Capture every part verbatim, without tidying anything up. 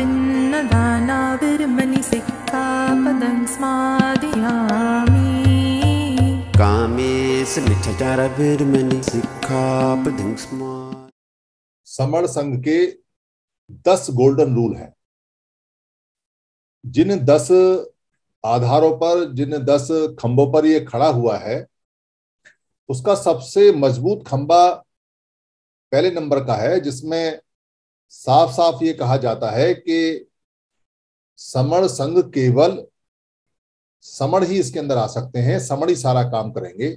पिन्नदानाविर्मणि सिक्तापदं स्मादयामि कामेश मिथ्याचारविर्मणि सिक्तापदं स्मादयामि। समण संघ के दस गोल्डन रूल हैं, जिन दस आधारों पर, जिन दस खंभों पर ये खड़ा हुआ है, उसका सबसे मजबूत खंभा पहले नंबर का है, जिसमें साफ साफ ये कहा जाता है कि समण संघ केवल समण ही इसके अंदर आ सकते हैं, समण ही सारा काम करेंगे।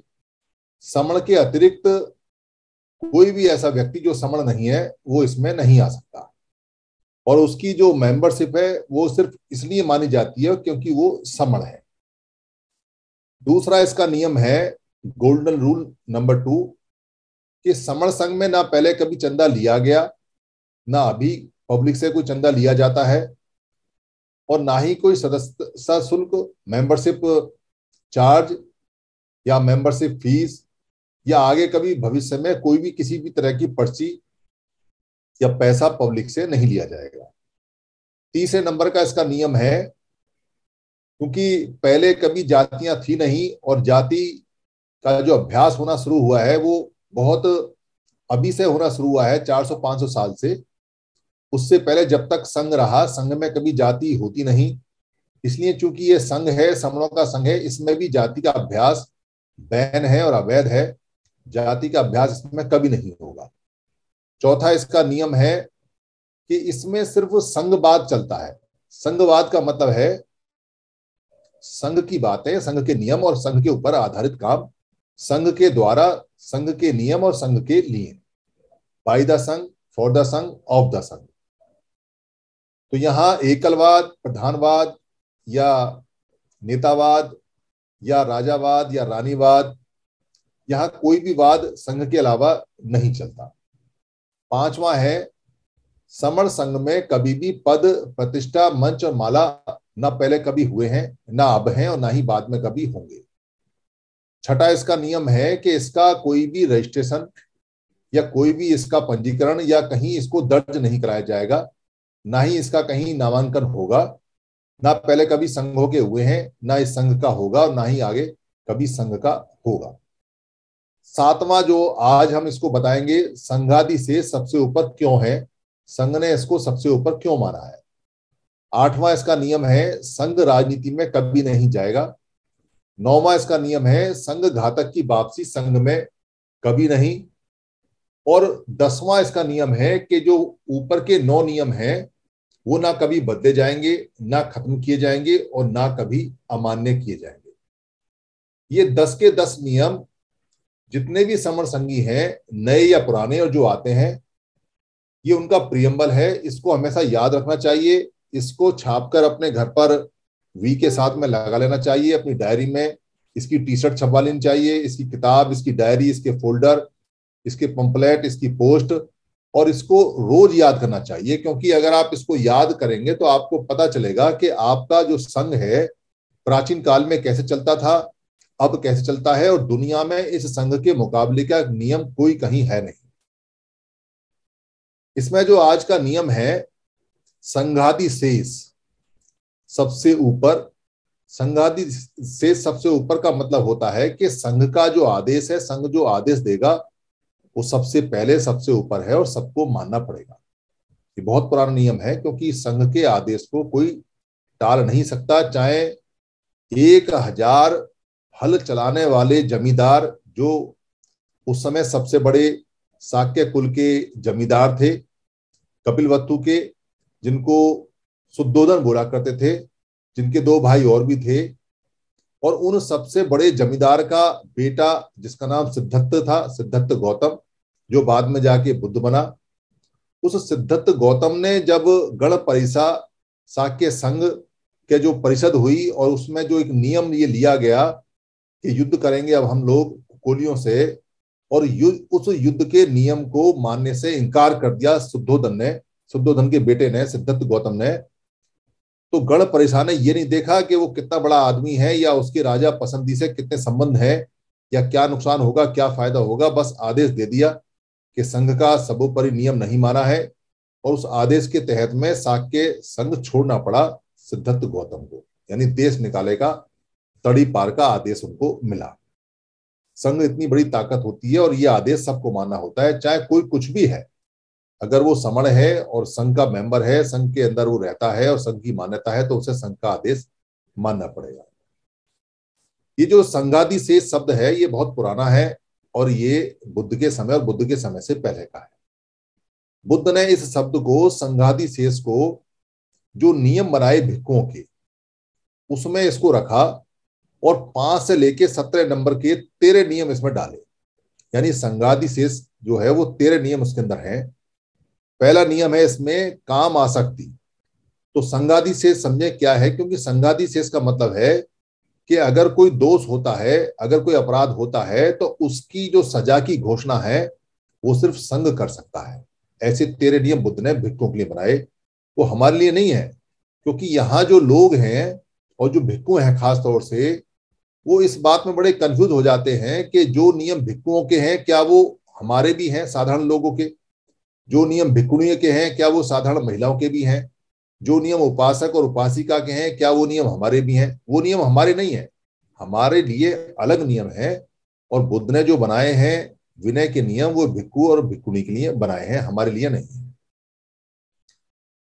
समण के अतिरिक्त कोई भी ऐसा व्यक्ति जो समण नहीं है वो इसमें नहीं आ सकता, और उसकी जो मेंबरशिप है वो सिर्फ इसलिए मानी जाती है क्योंकि वो समण है। दूसरा इसका नियम है, गोल्डन रूल नंबर टू, कि समण संघ में ना पहले कभी चंदा लिया गया, ना अभी पब्लिक से कोई चंदा लिया जाता है, और ना ही कोई सदस्य सशुल्क मेंबरशिप चार्ज या मेंबरशिप फीस या आगे कभी भविष्य में कोई भी किसी भी तरह की पर्ची या पैसा पब्लिक से नहीं लिया जाएगा। तीसरे नंबर का इसका नियम है, क्योंकि पहले कभी जातियां थी नहीं, और जाति का जो अभ्यास होना शुरू हुआ है वो बहुत अभी से होना शुरू हुआ है, चार सौ पाँच सौ साल से। उससे पहले जब तक संघ रहा, संघ में कभी जाति होती नहीं, इसलिए चूंकि ये संघ है, समणों का संघ है, इसमें भी जाति का अभ्यास बैन है और अवैध है, जाति का अभ्यास इसमें कभी नहीं होगा। चौथा इसका नियम है कि इसमें सिर्फ संघवाद चलता है। संघवाद का मतलब है संघ की बातें, संघ के नियम और संघ के ऊपर आधारित काम, संघ के द्वारा, संघ के नियम और संघ के लिए, बाय द संघ, फॉर द संघ, ऑफ द संघ। तो यहाँ एकलवाद, प्रधानवाद या नेतावाद या राजावाद या रानीवाद, यहाँ कोई भी वाद संघ के अलावा नहीं चलता। पांचवा है, समण संघ में कभी भी पद, प्रतिष्ठा, मंच और माला ना पहले कभी हुए हैं, ना अब हैं, और ना ही बाद में कभी होंगे। छठा इसका नियम है कि इसका कोई भी रजिस्ट्रेशन या कोई भी इसका पंजीकरण या कहीं इसको दर्ज नहीं कराया जाएगा, ना ही इसका कहीं नामांकन होगा, ना पहले कभी संघों के हुए हैं, ना इस संघ का होगा, और ना ही आगे कभी संघ का होगा। सातवां जो आज हम इसको बताएंगे, संघादि से सबसे ऊपर क्यों है, संघ ने इसको सबसे ऊपर क्यों माना है। आठवां इसका नियम है, संघ राजनीति में कभी नहीं जाएगा। नौवां इसका नियम है, संघ घातक की वापसी संघ में कभी नहीं। और दसवां इसका नियम है कि जो ऊपर के नौ नियम हैं वो ना कभी बदले जाएंगे, ना खत्म किए जाएंगे, और ना कभी अमान्य किए जाएंगे। ये दस के दस नियम जितने भी समण संघी हैं, नए या पुराने, और जो आते हैं, ये उनका प्रियम्बल है। इसको हमेशा याद रखना चाहिए, इसको छापकर अपने घर पर वी के साथ में लगा लेना चाहिए, अपनी डायरी में इसकी टी शर्ट छपवा लेनी चाहिए, इसकी किताब, इसकी डायरी, इसके फोल्डर, इसके पंपलेट, इसकी पोस्ट, और इसको रोज याद करना चाहिए। क्योंकि अगर आप इसको याद करेंगे तो आपको पता चलेगा कि आपका जो संघ है प्राचीन काल में कैसे चलता था, अब कैसे चलता है, और दुनिया में इस संघ के मुकाबले का नियम कोई कहीं है नहीं। इसमें जो आज का नियम है, संघादि शेष सबसे ऊपर, संघादि से सबसे ऊपर का मतलब होता है कि संघ का जो आदेश है, संघ जो आदेश देगा वो सबसे पहले सबसे ऊपर है और सबको मानना पड़ेगा। ये बहुत पुराना नियम है, क्योंकि संघ के आदेश को कोई टाल नहीं सकता, चाहे एक हजार हल चलाने वाले जमींदार जो उस समय सबसे बड़े शाक्य कुल के जमींदार थे, कपिलवस्तु के, जिनको सुद्धोधन बोला करते थे, जिनके दो भाई और भी थे, और उन सबसे बड़े जमींदार का बेटा जिसका नाम सिद्धत्त था, सिद्धत्त गौतम, जो बाद में जाके बुद्ध बना, उस सिद्धत्त गौतम ने जब गण परिषा शाक्य संघ के जो परिषद हुई, और उसमें जो एक नियम ये लिया गया कि युद्ध करेंगे अब हम लोग कोलियों से, और युद्ध, उस युद्ध के नियम को मानने से इनकार कर दिया सुद्धोधन ने, सुद्धोधन के बेटे ने, सिद्धत्त गौतम ने, तो गण परिषा ने ये नहीं देखा कि वो कितना बड़ा आदमी है या उसके राजा पसंदी से कितने संबंध है या क्या नुकसान होगा, क्या फायदा होगा, बस आदेश दे दिया कि संघ का सर्वोपरि नियम नहीं माना है, और उस आदेश के तहत में शाक्य संघ छोड़ना पड़ा सिद्धार्थ गौतम को, यानी देश निकाले का तड़ी पार का आदेश उनको मिला। संघ इतनी बड़ी ताकत होती है और यह आदेश सबको मानना होता है, चाहे कोई कुछ भी है। अगर वो समण है और संघ का मेंबर है, संघ के अंदर वो रहता है और संघ की मान्यता है, तो उसे संघ का आदेश मानना पड़ेगा। ये जो संघादि से शब्द है ये बहुत पुराना है और ये बुद्ध के समय और बुद्ध के समय से पहले का है। बुद्ध ने इस शब्द को, संघादि शेष को, जो नियम बनाए भिक्खुओं के, उसमें इसको रखा और पांच से लेके सत्रह नंबर के तेरह नियम इसमें डाले। यानी संघादि शेष जो है वो तेरह नियम उसके अंदर हैं। पहला नियम है इसमें काम आसक्ति। तो संघादि शेष समझे क्या है, क्योंकि संघादि शेष का मतलब है कि अगर कोई दोष होता है, अगर कोई अपराध होता है, तो उसकी जो सजा की घोषणा है वो सिर्फ संघ कर सकता है। ऐसे तेरह नियम बुद्ध ने भिक्खुओं के लिए बनाए, वो हमारे लिए नहीं है, क्योंकि यहाँ जो लोग हैं और जो भिक्खु हैं खास तौर से, वो इस बात में बड़े कंफ्यूज हो जाते हैं कि जो नियम भिक्खुओं के हैं क्या वो हमारे भी हैं साधारण लोगों के, जो नियम भिक्खुणियों के हैं क्या वो साधारण महिलाओं के भी हैं, जो नियम उपासक और उपासिका के हैं क्या वो नियम हमारे भी हैं। वो नियम हमारे नहीं है, हमारे लिए अलग नियम है, और बुद्ध ने जो बनाए हैं विनय के नियम वो भिक्खु और भिक्खुणी के लिए बनाए हैं, हमारे लिए नहीं है।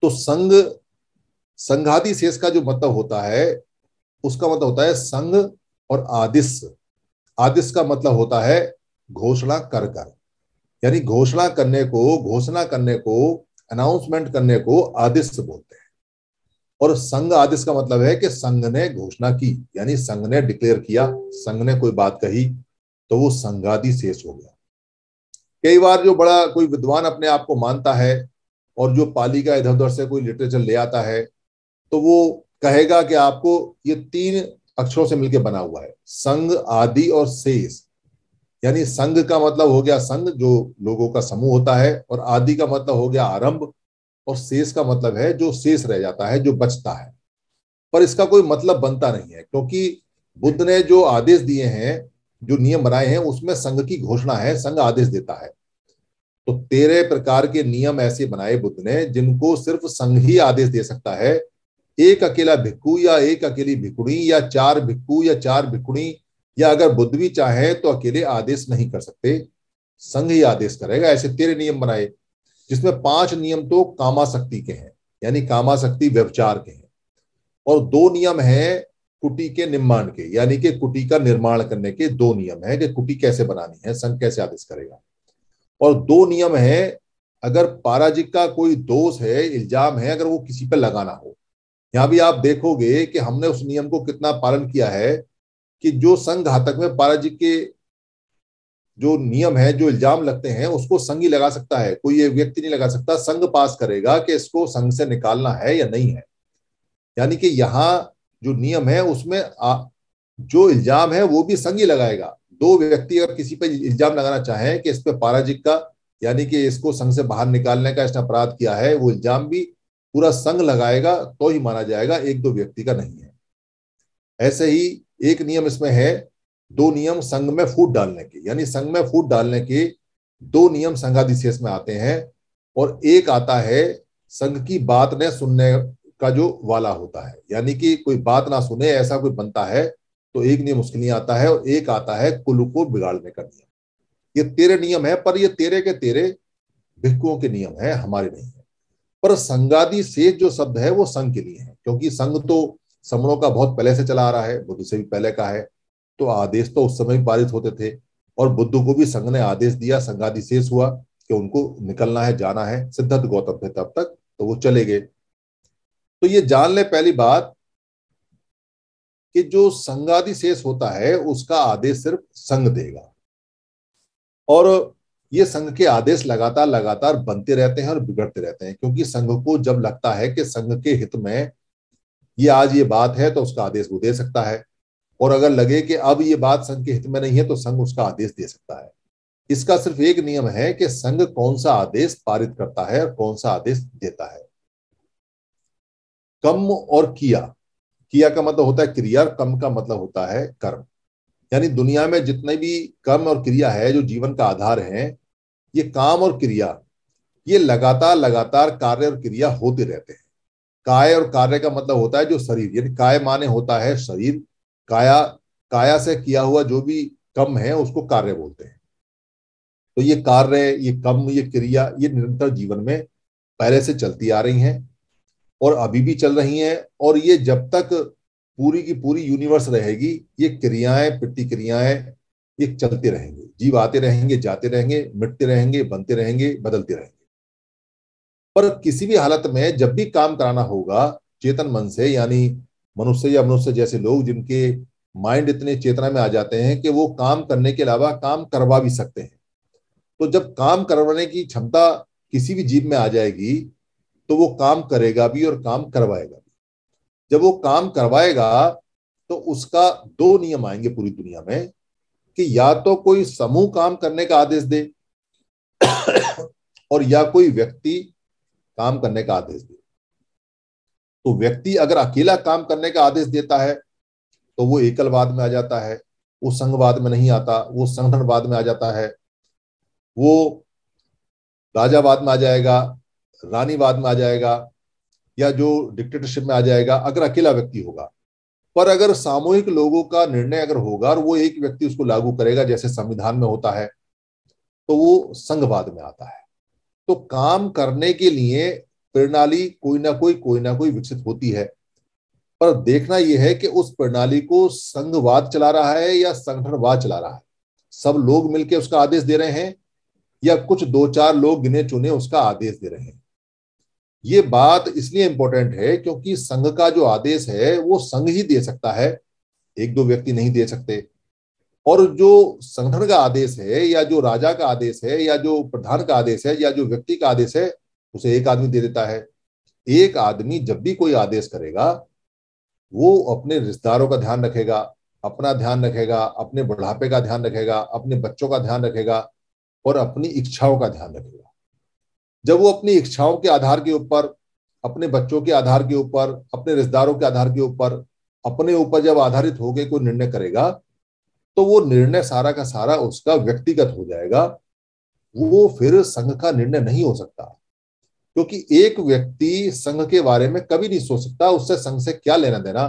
तो संघ, संघादि शेष का जो मतलब होता है उसका मतलब होता है संघ और आदिश। आदिश का मतलब होता है घोषणा कर कर, यानी घोषणा करने को, घोषणा करने को, अनाउंसमेंट करने को आदिश बोलते हैं। और संघ आदिश का मतलब है कि संघ ने घोषणा की, यानी संघ ने डिक्लेयर किया, संघ ने कोई बात कही, तो वो संघादि शेष हो गया। कई बार जो बड़ा कोई विद्वान अपने आप को मानता है और जो पाली का इधर उधर से कोई लिटरेचर ले आता है, तो वो कहेगा कि आपको ये तीन अक्षरों से मिलकर बना हुआ है, संघ आदि और शेष। यानी संघ का मतलब हो गया संघ, जो लोगों का समूह होता है, और आदि का मतलब हो गया आरंभ, और शेष का मतलब है जो शेष रह जाता है, जो बचता है। पर इसका कोई मतलब बनता नहीं है, क्योंकि बुद्ध ने जो आदेश दिए हैं, जो नियम बनाए हैं, उसमें संघ की घोषणा है, संघ आदेश देता है। तो तेरह प्रकार के नियम ऐसे बनाए बुद्ध ने जिनको सिर्फ संघ ही आदेश दे सकता है। एक अकेला भिक्खु या एक अकेली भिक्खुणी या चार भिक्खु या चार भिक्खुणी, या अगर बुद्ध भी चाहे तो अकेले आदेश नहीं कर सकते, संघ ही आदेश करेगा। ऐसे तेरह नियम बनाए, जिसमें पांच नियम तो कामासक्ति के हैं, यानी कामासक्ति व्यभिचार के हैं, और दो नियम हैं कुटी के निर्माण के, यानी कि कुटी का निर्माण करने के दो नियम है कि कुटी कैसे बनानी है, संघ कैसे आदेश करेगा। और दो नियम है अगर पाराजिक का कोई दोष है, इल्जाम है, अगर वो किसी पर लगाना हो। यहाँ भी आप देखोगे कि हमने उस नियम को कितना पालन किया है कि जो संघ घातक में पाराजिक के जो नियम है, जो इल्जाम लगते हैं, उसको संघ ही लगा सकता है, कोई ये व्यक्ति नहीं लगा सकता। संघ पास करेगा कि इसको संघ से निकालना है या नहीं है। यानी कि यहाँ जो नियम है उसमें आ, जो इल्जाम है वो भी संघ ही लगाएगा। दो व्यक्ति अगर किसी पर इल्जाम लगाना चाहें कि इस पर पाराजिक का, यानी कि इसको संघ से बाहर निकालने का इसने अपराध किया है, वो इल्जाम भी पूरा संघ लगाएगा तो ही माना जाएगा, एक दो व्यक्ति का नहीं है। ऐसे ही एक नियम इसमें है, दो नियम संघ में फूट डालने के, यानी संघ में फूट डालने के दो नियम संघादि शेष में आते हैं, और एक आता है संघ की बात ने सुनने का जो वाला होता है, यानी कि कोई बात ना सुने ऐसा कोई बनता है, तो एक नियम उसके लिए आता है, और एक आता है कुल को बिगाड़ने का नियम। ये तेरह नियम है, पर ये तेरह के तेरह भिक्खुओं के नियम है, हमारे नहीं है। पर संघादि शेष जो शब्द है वो संघ के लिए है, क्योंकि संघ तो समणों का बहुत पहले से चला आ रहा है, बुद्ध से भी पहले का है, तो आदेश तो उस समय भी पारित होते थे, और बुद्ध को भी संघ ने आदेश दिया, संघादि शेष हुआ कि उनको निकलना है, जाना है। सिद्धार्थ गौतम थे तब तक, तो वो चले गए। तो ये जान ले पहली बात कि जो संघादि शेष होता है उसका आदेश सिर्फ संघ देगा, और ये संघ के आदेश लगातार लगातार बनते रहते हैं और बिगड़ते रहते हैं, क्योंकि संघ को जब लगता है कि संघ के हित में ये आज ये बात है तो उसका आदेश वो दे सकता है, और अगर लगे कि अब ये बात संघ के हित में नहीं है तो संघ उसका आदेश दे सकता है। इसका सिर्फ एक नियम है कि संघ कौन सा आदेश पारित करता है और कौन सा आदेश देता है। कम और किया, किया का मतलब होता है क्रिया, और कम का मतलब होता है कर्म। यानी दुनिया में जितने भी कर्म और क्रिया है जो जीवन का आधार है, ये काम और क्रिया ये लगातार लगातार कार्य और क्रिया होते रहते हैं। काय और कार्य का मतलब होता है जो शरीर, यानी काय माने होता है शरीर, काया, काया से किया हुआ जो भी कम है उसको कार्य बोलते हैं। तो ये कार्य, ये कम, ये क्रिया, ये निरंतर जीवन में पहले से चलती आ रही हैं और अभी भी चल रही हैं। और ये जब तक पूरी की पूरी यूनिवर्स रहेगी, ये क्रियाएं, प्रतिक्रियाएं ये चलते रहेंगे। जीव आते रहेंगे, जाते रहेंगे, मिटते रहेंगे, बनते रहेंगे, बदलते रहेंगे। पर किसी भी हालत में जब भी काम कराना होगा चेतन मन से, यानी मनुष्य या मनुष्य जैसे लोग जिनके माइंड इतने चेतना में आ जाते हैं कि वो काम करने के अलावा काम करवा भी सकते हैं, तो जब काम करवाने की क्षमता किसी भी जीव में आ जाएगी तो वो काम करेगा भी और काम करवाएगा भी। जब वो काम करवाएगा तो उसका दो नियम आएंगे पूरी दुनिया में कि या तो कोई समूह काम करने का आदेश दे और या कोई व्यक्ति काम करने का आदेश दे। तो व्यक्ति अगर अकेला काम करने का आदेश देता है तो वो एकलवाद में आ जाता है, वो संघवाद में नहीं आता, वो संगठनवाद में आ जाता है, वो राजावाद में आ जाएगा, रानीवाद में आ जाएगा या जो डिक्टेटरशिप में आ जाएगा अगर अकेला व्यक्ति होगा। पर अगर सामूहिक लोगों का निर्णय अगर होगा और वो एक व्यक्ति उसको लागू करेगा जैसे संविधान में होता है, तो वो संघवाद में आता है। तो काम करने के लिए प्रणाली कोई ना कोई कोई ना कोई विकसित होती है, पर देखना यह है कि उस प्रणाली को संघवाद चला रहा है या संगठनवाद चला रहा है। सब लोग मिलकर उसका आदेश दे रहे हैं या कुछ दो चार लोग गिने चुने उसका आदेश दे रहे हैं। ये बात इसलिए इम्पोर्टेंट है क्योंकि संघ का जो आदेश है वो संघ ही दे सकता है, एक दो व्यक्ति नहीं दे सकते। और जो संगठन का आदेश है या जो राजा का आदेश है या जो प्रधान का आदेश है या जो व्यक्ति का आदेश है उसे एक आदमी दे देता है। एक आदमी जब भी कोई आदेश करेगा वो अपने रिश्तेदारों का ध्यान रखेगा, अपना ध्यान रखेगा, अपने बुढ़ापे का ध्यान रखेगा, अपने बच्चों का ध्यान रखेगा और अपनी इच्छाओं का ध्यान रखेगा। जब वो अपनी इच्छाओं के आधार के ऊपर, अपने बच्चों के आधार के ऊपर, अपने रिश्तेदारों के आधार के ऊपर, अपने ऊपर जब आधारित होकर कोई निर्णय करेगा तो वो निर्णय सारा का सारा उसका व्यक्तिगत हो जाएगा, वो फिर संघ का निर्णय नहीं हो सकता। क्योंकि एक व्यक्ति संघ के बारे में कभी नहीं सोच सकता, उससे संघ से क्या लेना देना।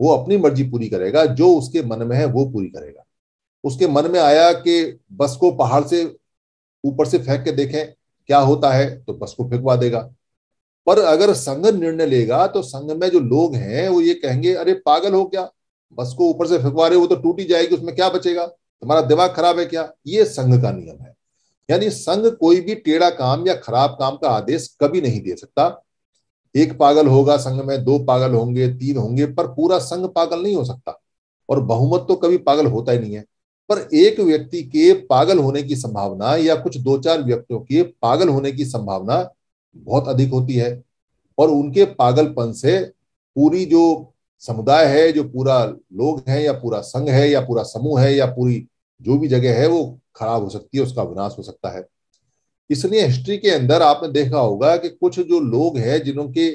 वो अपनी मर्जी पूरी करेगा, जो उसके मन में है वो पूरी करेगा। उसके मन में आया कि बस को पहाड़ से ऊपर से फेंक के देखें क्या होता है, तो बस को फेंकवा देगा। पर अगर संघ निर्णय लेगा तो संघ में जो लोग हैं वो ये कहेंगे, अरे पागल हो क्या, बस को ऊपर से फेंकवा रहे हो, वो तो टूटी जाएगी, उसमें क्या बचेगा, तुम्हारा दिमाग खराब है क्या। ये संघ का नियम है, यानी संघ कोई भी टेढ़ा काम या खराब काम का आदेश कभी नहीं दे सकता। एक पागल होगा संघ में, दो पागल होंगे, तीन होंगे, पर पूरा संघ पागल नहीं हो सकता। और बहुमत तो कभी पागल होता ही नहीं है, पर एक व्यक्ति के पागल होने की संभावना या कुछ दो चार व्यक्तियों के पागल होने की संभावना बहुत अधिक होती है। और उनके पागलपन से पूरी जो समुदाय है, जो पूरा लोग हैं या पूरा संघ है या पूरा समूह है या पूरी जो भी जगह है वो खराब हो सकती है, उसका विनाश हो सकता है। इसलिए हिस्ट्री के अंदर आपने देखा होगा कि कुछ जो लोग हैं जिनके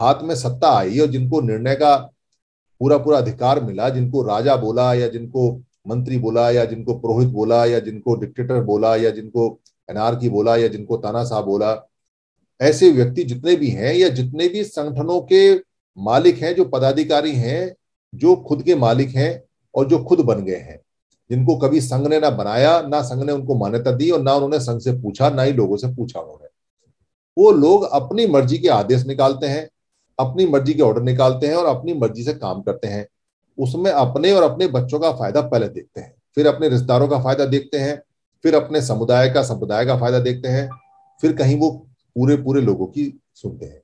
हाथ में सत्ता आई और जिनको निर्णय का पूरा पूरा अधिकार मिला, जिनको राजा बोला या जिनको मंत्री बोला या जिनको पुरोहित बोला या जिनको डिक्टेटर बोला या जिनको एनार्की बोला या जिनको तानाशाह बोला, ऐसे व्यक्ति जितने भी हैं या जितने भी संगठनों के मालिक हैं, जो पदाधिकारी हैं, जो खुद के मालिक हैं और जो खुद बन गए हैं, जिनको कभी संघ ने ना बनाया, ना संघ ने उनको मान्यता दी और ना उन्होंने संघ से पूछा, ना ही लोगों से पूछा उन्होंने, वो लोग अपनी मर्जी के आदेश निकालते हैं, अपनी मर्जी के ऑर्डर निकालते हैं और अपनी मर्जी से काम करते हैं। उसमें अपने और अपने बच्चों का फायदा पहले देखते हैं, फिर अपने रिश्तेदारों का फायदा देखते हैं, फिर अपने समुदाय का संप्रदाय का फायदा देखते हैं, फिर कहीं वो पूरे पूरे लोगों की सुनते हैं।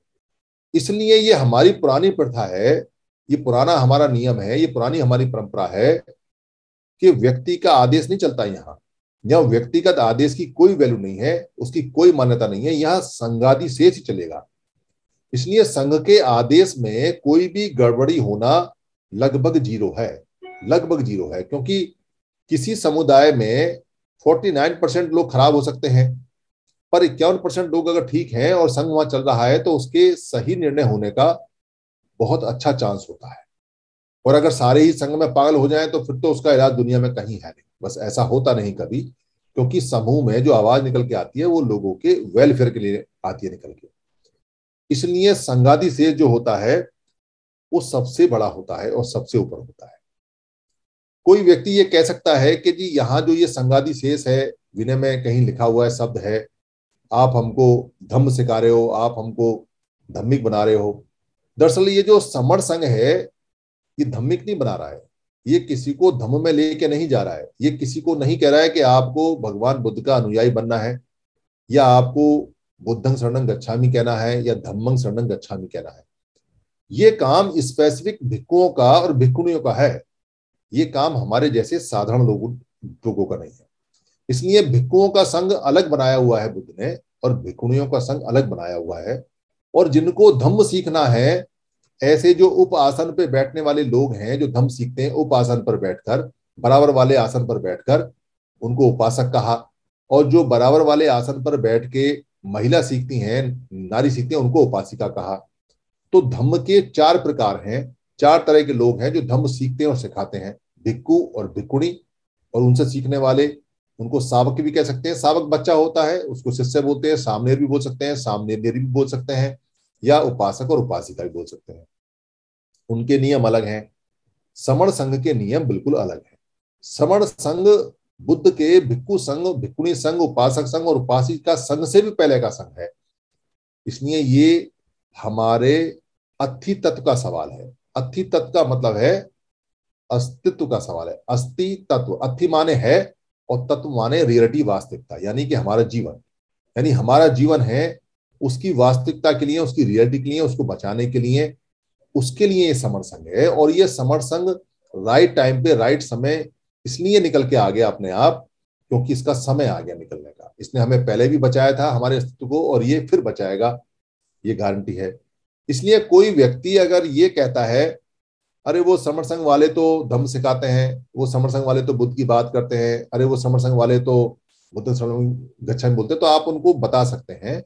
इसलिए ये हमारी पुरानी प्रथा है, ये पुराना हमारा नियम है, ये पुरानी हमारी परंपरा है कि व्यक्ति का आदेश नहीं चलता। यहाँ यहाँ व्यक्तिगत आदेश की कोई वैल्यू नहीं है, उसकी कोई मान्यता नहीं है, यहाँ संघादि से ही चलेगा। इसलिए संघ के आदेश में कोई भी गड़बड़ी होना लगभग जीरो है, लगभग जीरो है। क्योंकि किसी समुदाय में उनचास परसेंट लोग खराब हो सकते हैं, पर इक्यावन परसेंट लोग अगर ठीक हैं और संघ वहां चल रहा है तो उसके सही निर्णय होने का बहुत अच्छा चांस होता है। और अगर सारे ही संघ में पागल हो जाएं तो फिर तो उसका इलाज दुनिया में कहीं है नहीं। बस ऐसा होता नहीं कभी, क्योंकि समूह में जो आवाज निकल के आती है वो लोगों के वेलफेयर के लिए आती है निकल के। इसलिए संगाति से जो होता है वो सबसे बड़ा होता है और सबसे ऊपर होता है। कोई व्यक्ति ये कह सकता है कि जी यहाँ जो ये संगादि शेष है, विनय में कहीं लिखा हुआ है शब्द है, आप हमको धम्म सिखा रहे हो, आप हमको धम्मिक बना रहे हो। दरअसल ये जो समण संग है ये धम्मिक नहीं बना रहा है, ये किसी को धम्म में लेके नहीं जा रहा है, ये किसी को नहीं कह रहा है कि आपको भगवान बुद्ध का अनुयायी बनना है या आपको बुद्धं शरणं गच्छामि कहना है या धम्मं शरणं गच्छामि कहना है। ये काम स्पेसिफिक भिक्खुओं का और भिक्खुणियों का है, ये काम हमारे जैसे साधारण लोगों लोगों का नहीं है। इसलिए भिक्खुओं का संघ अलग बनाया हुआ है बुद्ध ने और भिक्खुणियों का संघ अलग बनाया हुआ है। और जिनको धम्म सीखना है, ऐसे जो उप आसन पर बैठने वाले लोग हैं जो धम्म सीखते हैं उप आसन पर बैठकर, बराबर वाले आसन पर बैठकर, उनको उपासक कहा। और जो बराबर वाले आसन पर बैठ के महिला सीखती हैं, नारी सीखती हैं, उनको उपासिका कहा। तो धम्म के चार प्रकार हैं, चार तरह के लोग हैं जो धम्म सीखते हैं और सिखाते हैं, भिक्खु और भिक्खुणी और उनसे सीखने वाले। उनको सावक भी कह सकते हैं, सावक बच्चा होता है उसको शिष्य बोलते हैं, सामनेर भी बोल सकते हैं, सामनेरी भी बोल सकते हैं, या उपासक और उपासिका भी बोल सकते हैं। उनके नियम अलग हैं, समण संघ के नियम बिल्कुल अलग हैं। समण संघ बुद्ध के भिक्खु संघ, भिक्खुणी संघ, उपासक संघ और उपासिका संघ से भी पहले का संघ है। इसलिए ये हमारे अस्थि तत्व का सवाल है। अस्थि तत्व का मतलब है अस्तित्व का सवाल है। अस्थि तत्व, अस्थि माने है और तत्व माने रियलिटी, वास्तविकता, यानी कि हमारा जीवन, यानी हमारा जीवन है उसकी वास्तविकता के लिए, उसकी रियलिटी के लिए, उसको बचाने के लिए, उसके लिए ये समण संघ है। और ये समण संघ राइट टाइम पे राइट समय इसलिए निकल के आ गया अपने आप, क्योंकि इसका समय आ गया निकलने का। इसने हमें पहले भी बचाया था हमारे अस्तित्व को और ये फिर बचाएगा, ये गारंटी है। इसलिए कोई व्यक्ति अगर ये कहता है अरे वो समण संघ वाले तो धम्म सिखाते हैं, वो समण संघ वाले तो बुद्ध की बात करते हैं, अरे वो समण संघ वाले तो बुद्ध शरणं गच्छामि बोलते हैं, तो आप उनको बता सकते हैं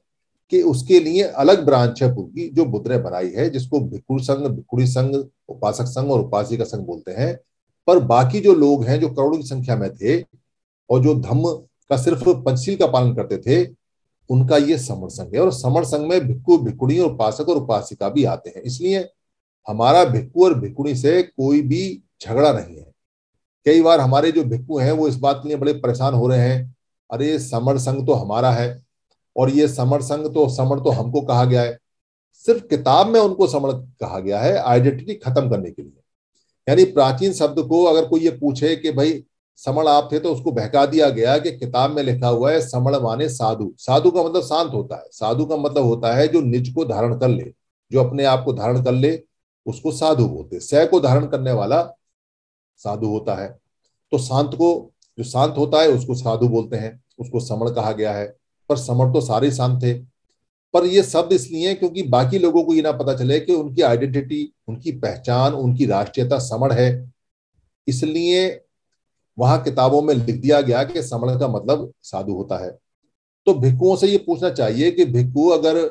कि उसके लिए अलग ब्रांच है पूरी जो बुद्ध ने बनाई है, जिसको भिक्खु संघ, भिक्खुणी संघ, उपासक संघ और उपासिका संघ बोलते हैं। पर बाकी जो लोग हैं जो करोड़ों की संख्या में थे और जो धम्म का सिर्फ पंचशील का पालन करते थे, उनका ये समण संघ है। और समण संघ में भिक्खु, भिक्खुणी और उपासक और उपासिका भी आते हैं। इसलिए हमारा भिक्खु और भिक्खुणी से कोई भी झगड़ा नहीं है। कई बार हमारे जो भिक्खु हैं वो इस बात के लिए बड़े परेशान हो रहे हैं, अरे समण संघ तो हमारा है और ये समण संघ तो, समण तो हमको कहा गया है। सिर्फ किताब में उनको समण कहा गया है आइडेंटिटी खत्म करने के लिए। यानी प्राचीन शब्द को अगर कोई ये पूछे कि भाई समण आप थे, तो उसको बहका दिया गया कि किताब में लिखा हुआ है समण माने साधु। साधु का मतलब शांत होता है, साधु का मतलब होता है जो निज को धारण कर ले, जो अपने आप को धारण कर ले उसको साधु बोलते हैं। सह को धारण करने वाला साधु होता है। तो शांत को, जो शांत होता है उसको साधु बोलते हैं, उसको समण कहा गया है। पर समण तो सारे शांत थे, पर यह शब्द इसलिए क्योंकि बाकी लोगों को ये ना पता चले कि उनकी आइडेंटिटी, उनकी पहचान, उनकी राष्ट्रीयता समण है। इसलिए वहां किताबों में लिख दिया गया कि समण का मतलब साधु होता है। तो भिक्खुओं से ये पूछना चाहिए कि भिक्खु अगर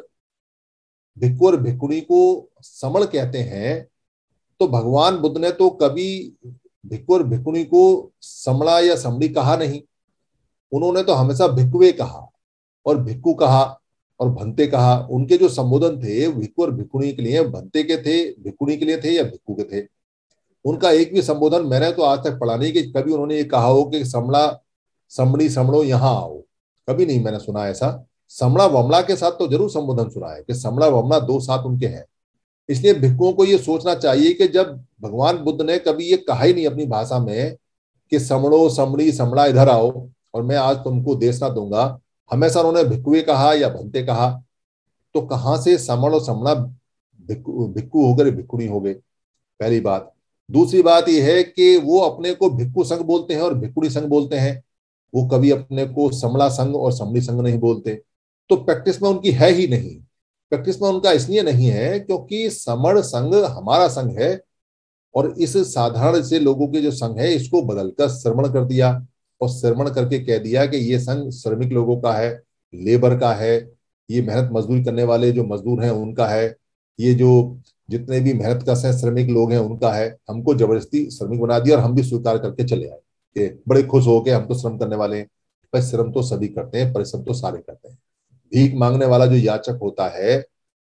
भिक्खु और भिक्खुणी को समण कहते हैं, तो भगवान बुद्ध ने तो कभी भिक्खु और भिक्खुणी को समणा या समणी कहा नहीं। उन्होंने तो हमेशा भिक्खुवे कहा और भिक्खु कहा और भंते कहा। उनके जो संबोधन थे भिक्खु और भिक्खुणी के लिए भंते के थे, भिक्खुणी के लिए थे या भिक्खु के थे। उनका एक भी संबोधन मैंने तो आज तक पढ़ा नहीं कि कभी उन्होंने ये कहा हो कि समणा समणी समणो यहाँ आओ, कभी नहीं मैंने सुना ऐसा। समणा वमणा के साथ तो जरूर संबोधन सुना है कि समणा वमणा दो साथ उनके हैं। इसलिए भिक्खुओं को ये सोचना चाहिए कि जब भगवान बुद्ध ने कभी ये कहा ही नहीं अपनी भाषा में कि समणो समणी समणा इधर आओ और मैं आज तुमको देशना दूंगा, हमेशा उन्होंने भिक्खुवे कहा या भंते कहा, तो कहाँ से समण और समणा भिक्खु होकर भिक्खुणी हो गए? पहली बात। दूसरी बात यह है कि वो अपने को भिक्खु संघ बोलते हैं और भिक्खुणी संघ बोलते हैं, वो कभी अपने को समणा संघ और समणी संघ नहीं बोलते। तो प्रैक्टिस में उनकी है ही नहीं, प्रैक्टिस में उनका इसलिए नहीं है क्योंकि समण संघ हमारा संघ है और इस साधारण से लोगों के जो संघ है इसको बदलकर श्रमण कर दिया और श्रमण करके कह दिया कि ये संघ श्रमिक लोगों का है, लेबर का है, ये मेहनत मजदूरी करने वाले जो मजदूर हैं उनका है, ये जो जितने भी मेहनत का से श्रमिक लोग हैं उनका है। हमको जबरदस्ती श्रमिक बना दिया और हम भी स्वीकार करके चले आए, बड़े खुश हो के हम तो श्रम करने वाले हैं। परिश्रम तो सभी करते हैं, परिश्रम तो सारे करते हैं। भीख मांगने वाला जो याचक होता है,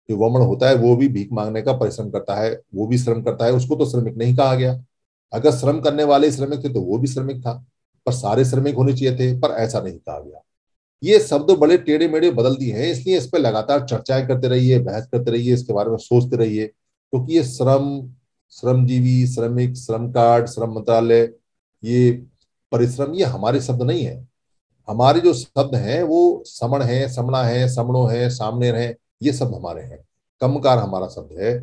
जो वमन होता है, वो भी भीख मांगने का परिश्रम करता है, वो भी श्रम करता है। उसको तो श्रमिक नहीं कहा गया। अगर श्रम करने वाले श्रमिक थे तो वो भी श्रमिक था, पर सारे श्रमिक होने चाहिए थे, पर ऐसा नहीं कहा गया। ये शब्द बड़े टेढ़े मेढ़े बदल दिए हैं, इसलिए इस पर लगातार चर्चाएं करते रहिए, बहस करते रहिए, इसके बारे में सोचते रहिए, क्योंकि तो ये श्रम, श्रमजीवी, श्रमिक, श्रम कार्ड, श्रम मंत्रालय, ये परिश्रम, ये हमारे शब्द नहीं है। हमारे जो शब्द हैं वो समण है, समणा है, समणो है, सामने है, ये शब्द हमारे हैं। कमकार हमारा शब्द है।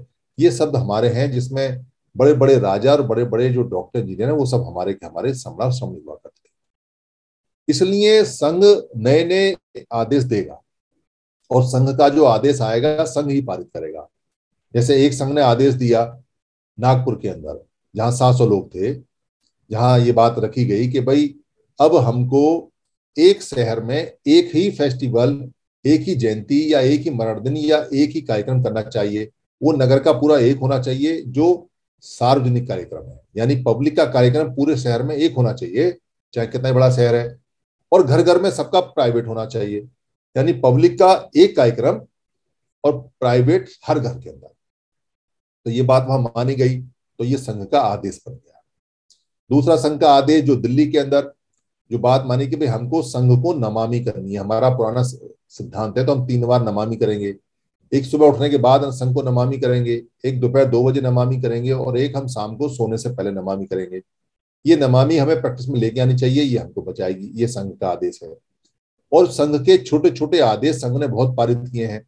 ये शब्द हमारे हैं जिसमें बड़े बड़े राजा और बड़े बड़े जो डॉक्टर इंजीनियर हैं वो सब हमारे के हमारे समणा और समणी हुआ करते हैं। इसलिए संघ नए नए आदेश देगा और संघ का जो आदेश आएगा संघ ही पारित करेगा। जैसे एक संघ ने आदेश दिया नागपुर के अंदर, जहां सात सौ लोग थे, जहां ये बात रखी गई कि भाई अब हमको एक शहर में एक ही फेस्टिवल, एक ही जयंती या एक ही मरणदिनी या एक ही कार्यक्रम करना चाहिए। वो नगर का पूरा एक होना चाहिए जो सार्वजनिक कार्यक्रम है, यानी पब्लिक का कार्यक्रम पूरे शहर में एक होना चाहिए, चाहे कितना बड़ा शहर है। और घर घर में सबका प्राइवेट होना चाहिए, यानी पब्लिक का एक कार्यक्रम और प्राइवेट हर घर के अंदर। तो ये बात वहां मानी गई, तो ये संघ का आदेश बन गया। दूसरा संघ का आदेश जो दिल्ली के अंदर जो बात मानी कि भाई हमको संघ को नमामि करनी है, हमारा पुराना सिद्धांत है, तो हम तीन बार नमामि करेंगे। एक सुबह उठने के बाद हम संघ को नमामि करेंगे, एक दोपहर दो बजे नमामि करेंगे, और एक हम शाम को सोने से पहले नमामि करेंगे। ये नमामि हमें प्रैक्टिस में लेके आनी चाहिए, ये हमको बचाएगी। ये संघ का आदेश है। और संघ के छोटे छोटे आदेश संघ ने बहुत पारित किए हैं,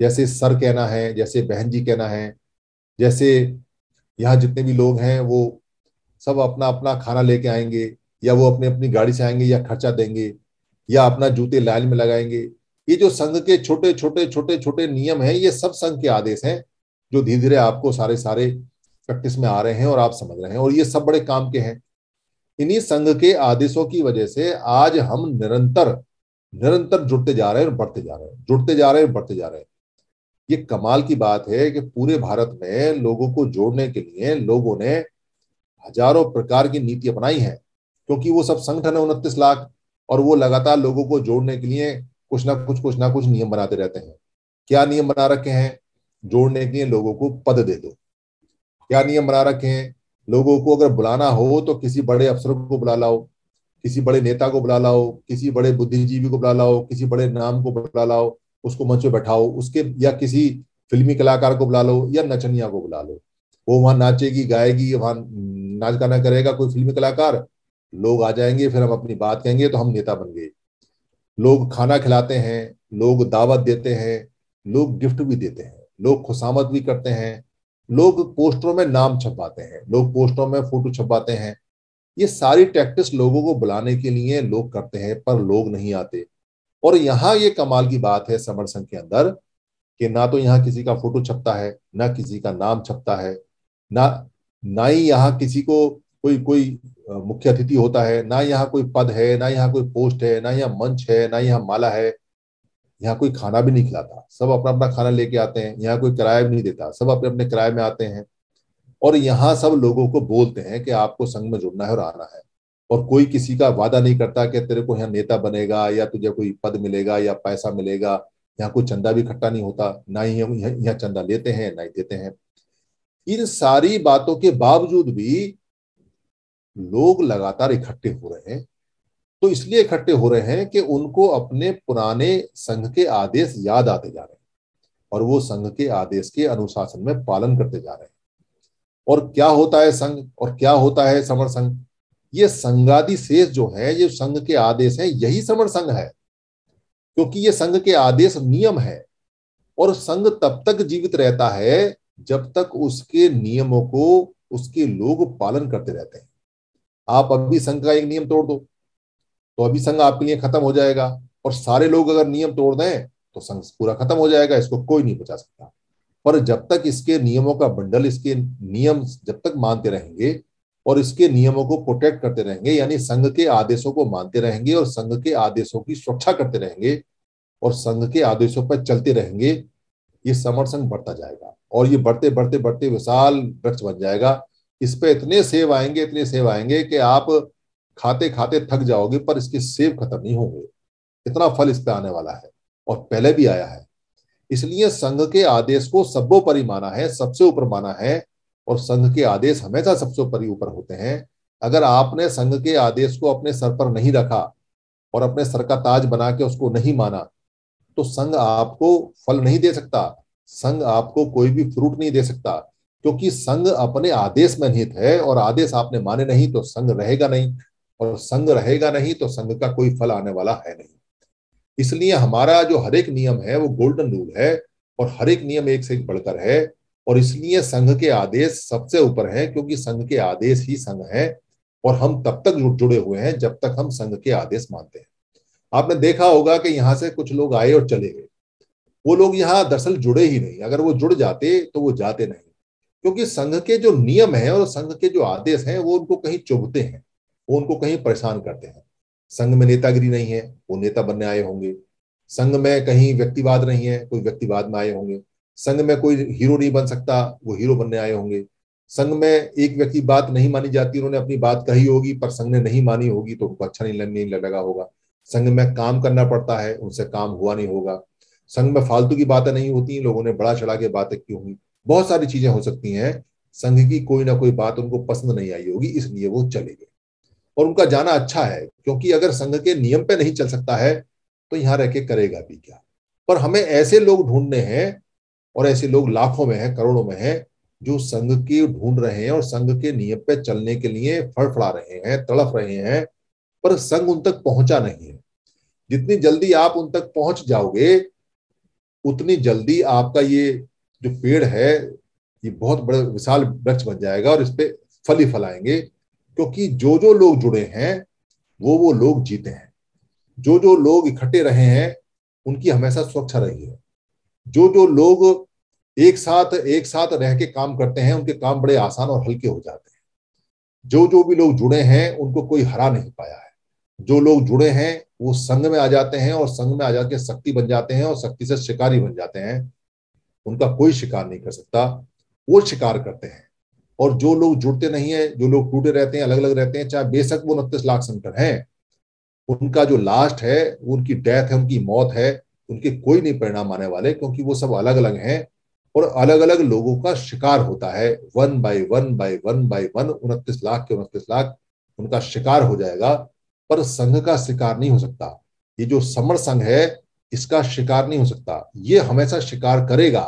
जैसे सर कहना है, जैसे बहन जी कहना है, जैसे यहाँ जितने भी लोग हैं वो सब अपना अपना खाना लेके आएंगे, या वो अपने अपनी गाड़ी से आएंगे या खर्चा देंगे, या अपना जूते लाइन में लगाएंगे। ये जो संघ के छोटे छोटे छोटे छोटे नियम हैं, ये सब संघ के आदेश हैं जो धीरे धीरे आपको सारे सारे प्रैक्टिस में आ रहे हैं और आप समझ रहे हैं, और ये सब बड़े काम के हैं। इन्हीं संघ के आदेशों की वजह से आज हम निरंतर निरंतर जुड़ते जा रहे हैं और बढ़ते जा रहे हैं, जुड़ते जा रहे हैं, बढ़ते जा रहे हैं। ये कमाल की बात है कि पूरे भारत में लोगों को जोड़ने के लिए लोगों ने हजारों प्रकार की नीति अपनाई है, क्योंकि वो सब संगठन है उनतीस लाख, और वो लगातार लोगों को जोड़ने के लिए कुछ ना कुछ कुछ ना कुछ नियम बनाते रहते हैं। क्या नियम बना रखे हैं? जोड़ने के लिए लोगों को पद दे दो। क्या नियम बना रखे हैं? लोगों को अगर बुलाना हो तो किसी बड़े अफसर को बुला लाओ, किसी बड़े नेता को बुला लाओ, किसी बड़े बुद्धिजीवी को बुला लाओ, किसी बड़े नाम को बुला लाओ, उसको मंच पे बैठाओ, उसके या किसी फिल्मी कलाकार को बुला लो या नचनिया को बुला लो, वो वहां नाचेगी, गाएगी, वहां नाच गाना करेगा कोई फिल्मी कलाकार, लोग आ जाएंगे, फिर हम अपनी बात कहेंगे, तो हम नेता बन गए। लोग खाना खिलाते हैं, लोग दावत देते हैं, लोग गिफ्ट भी देते हैं, लोग खुशामद भी करते हैं, लोग पोस्टरों में नाम छपवाते हैं, लोग पोस्टरों में फोटो छपवाते हैं। ये सारी प्रैक्टिस लोगों को बुलाने के लिए लोग करते हैं, पर लोग नहीं आते। और यहाँ ये कमाल की बात है समर संघ के अंदर कि ना तो यहाँ किसी का फोटो छपता है, ना किसी का नाम छपता है, ना ना ही यहाँ किसी को कोई कोई मुख्य अतिथि होता है, ना यहाँ कोई पद है, ना यहाँ कोई पोस्ट है, ना यहाँ मंच है, ना यहाँ माला है। यहाँ कोई खाना भी नहीं खिलाता, सब अपना अपना खाना लेके आते हैं। यहाँ कोई किराया भी नहीं देता, सब अपने अपने किराए में आते हैं। और यहाँ सब लोगों को बोलते हैं कि आपको संघ में जुड़ना है और आना है, और कोई किसी का वादा नहीं करता कि तेरे को यहाँ नेता बनेगा या तुझे कोई पद मिलेगा या पैसा मिलेगा। यहाँ कोई चंदा भी इकट्ठा नहीं होता, ना ही हम यहाँ चंदा लेते हैं ना ही देते हैं। इन सारी बातों के बावजूद भी लोग लगातार इकट्ठे हो रहे हैं। तो इसलिए इकट्ठे हो रहे हैं कि उनको अपने पुराने संघ के आदेश याद आते जा रहे हैं, और वो संघ के आदेश के अनुशासन में पालन करते जा रहे हैं। और क्या होता है संघ और क्या होता है समर संघ? ये संघादि शेष जो है, ये संघ के आदेश हैं, यही समर संघ है, क्योंकि ये संघ के आदेश नियम है। और संघ तब तक जीवित रहता है जब तक उसके नियमों को उसके लोग पालन करते रहते हैं। आप अभी संघ का एक नियम तोड़ दो तो अभी संघ आपके लिए खत्म हो जाएगा, और सारे लोग अगर नियम तोड़ दें तो संघ पूरा खत्म हो जाएगा, इसको कोई नहीं बचा सकता। पर जब तक इसके नियमों का बंडल, इसके नियम जब तक मानते रहेंगे और इसके नियमों को प्रोटेक्ट करते रहेंगे, यानी संघ के आदेशों को मानते रहेंगे और संघ के आदेशों की सुरक्षा करते रहेंगे और संघ के आदेशों पर चलते रहेंगे, ये समर संघ बढ़ता जाएगा। और ये बढ़ते बढ़ते बढ़ते विशाल वृक्ष बन जाएगा। इस पर इतने सेब आएंगे, इतने सेब आएंगे कि आप खाते खाते थक जाओगे पर इसके सेब खत्म नहीं होंगे, इतना फल इस पर आने वाला है और पहले भी आया है। इसलिए संघ के आदेश को सर्वोपरि माना है, सबसे ऊपर माना है, और संघ के आदेश हमेशा सबसे ऊपर ऊपर होते हैं। अगर आपने संघ के आदेश को अपने सर पर नहीं रखा और अपने सर का ताज बना के उसको नहीं माना तो संघ आपको फल नहीं दे सकता, संघ आपको कोई भी फ्रूट नहीं दे सकता, क्योंकि संघ अपने आदेश में निहित है और आदेश आपने माने नहीं तो संघ रहेगा नहीं, और संघ रहेगा नहीं तो संघ का कोई फल आने वाला है नहीं। इसलिए हमारा जो हर एक नियम है वो गोल्डन रूल है और हर एक नियम एक से एक बढ़कर है, और इसलिए संघ के आदेश सबसे ऊपर हैं, क्योंकि संघ के आदेश ही संघ है और हम तब तक जुड़े हुए हैं जब तक हम संघ के आदेश मानते हैं। आपने देखा होगा कि यहाँ से कुछ लोग आए और चले गए, वो लोग यहाँ दरअसल जुड़े ही नहीं, अगर वो जुड़ जाते तो वो जाते नहीं, क्योंकि संघ के जो नियम हैं और संघ के जो आदेश हैं वो उनको कहीं चुभते हैं, वो उनको कहीं परेशान करते हैं। संघ में नेतागिरी नहीं है, वो नेता बनने आए होंगे। संघ में कहीं व्यक्तिवाद नहीं है, कोई व्यक्तिवाद में आए होंगे। संघ में कोई हीरो नहीं बन सकता, वो हीरो बनने आए होंगे। संघ में एक व्यक्ति बात नहीं मानी जाती, उन्होंने अपनी बात कही होगी पर संघ ने नहीं मानी होगी तो उनको अच्छा नहीं लगा होगा। संघ में काम करना पड़ता है, उनसे काम हुआ नहीं होगा। संघ में फालतू की बातें नहीं होती, लोगों ने बड़ा चढ़ा के बातें की होंगी, बहुत सारी चीजें हो सकती हैं। संघ की कोई ना कोई बात उनको पसंद नहीं आई होगी, इसलिए वो चले गए और उनका जाना अच्छा है, क्योंकि अगर संघ के नियम पे नहीं चल सकता है तो यहाँ रह के करेगा भी क्या। पर हमें ऐसे लोग ढूंढने हैं और ऐसे लोग लाखों में हैं, करोड़ों में हैं, जो संघ के ढूंढ रहे हैं और संघ के नियम पे चलने के लिए फड़फड़ा रहे हैं, तड़फ रहे हैं, पर संघ उन तक पहुंचा नहीं है। जितनी जल्दी आप उन तक पहुंच जाओगे उतनी जल्दी आपका ये जो पेड़ है ये बहुत बड़ा विशाल वृक्ष बन जाएगा और इस पे फल ही फल आएंगे, क्योंकि जो जो लोग जुड़े हैं वो वो लोग जीते हैं। जो जो लोग इकट्ठे रहे हैं उनकी हमेशा सुरक्षा रही है। जो जो लोग एक साथ एक साथ रह के काम करते हैं उनके काम बड़े आसान और हल्के हो जाते हैं। जो जो भी लोग जुड़े हैं उनको कोई हरा नहीं पाया है। जो लोग जुड़े हैं वो संघ में आ जाते हैं और संघ में आ जाके शक्ति बन जाते हैं और शक्ति से शिकारी बन जाते हैं। उनका कोई शिकार नहीं कर सकता, वो शिकार करते हैं। और जो लोग जुड़ते नहीं है, जो लोग टूटे रहते हैं, अलग अलग रहते हैं, चाहे बेशक वो उनतीस लाख संगठन हैं, उनका जो लास्ट है उनकी डेथ है, उनकी मौत है, उनके कोई नहीं परिणाम आने वाले, क्योंकि वो सब अलग अलग हैं और अलग अलग लोगों का शिकार होता है। One by one by one by one उनतीस लाख के उनतीस लाख उनका शिकार हो जाएगा, पर संघ का शिकार नहीं हो सकता। ये जो समर संघ है इसका शिकार नहीं हो सकता, ये हमेशा शिकार करेगा।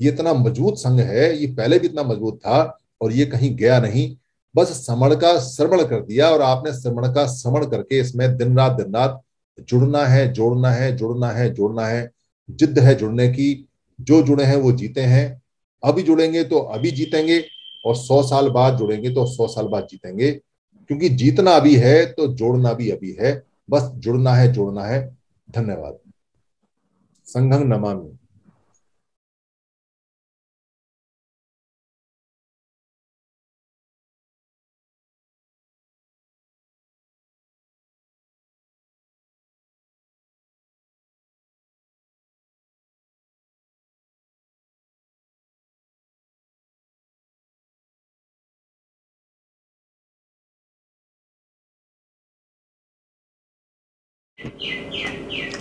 ये इतना मजबूत संघ है, ये पहले भी इतना मजबूत था और ये कहीं गया नहीं, बस श्रमण का श्रमण कर दिया और आपने श्रमण का श्रमण करके इसमें दिन रात दिन रात जुड़ना है, जोड़ना है, जोड़ना है, जोड़ना है। जिद्द है जुड़ने की, जो जुड़े हैं वो जीते हैं। अभी जुड़ेंगे तो अभी जीतेंगे और सौ साल बाद जुड़ेंगे तो सौ साल बाद जीतेंगे, क्योंकि जीतना अभी है तो जोड़ना भी अभी है, बस जुड़ना है, जोड़ना है। धन्यवाद। संघं नमामि।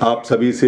आप सभी से